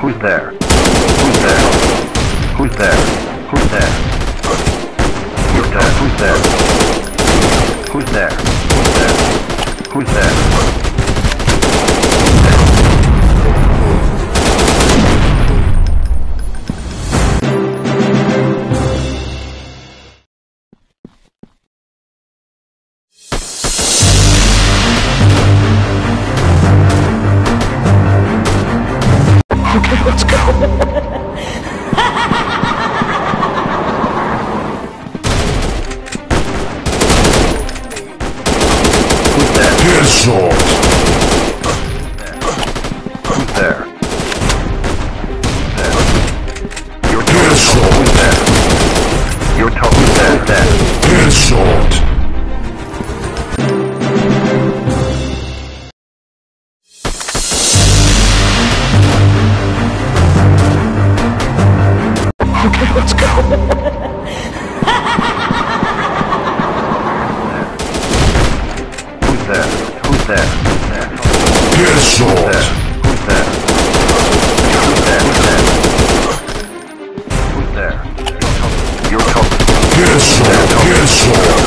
Who's there? Who's there? Who's there? Who's there? Who's there? Who's there? Who's there? Who's there? Who's there? Get a sword!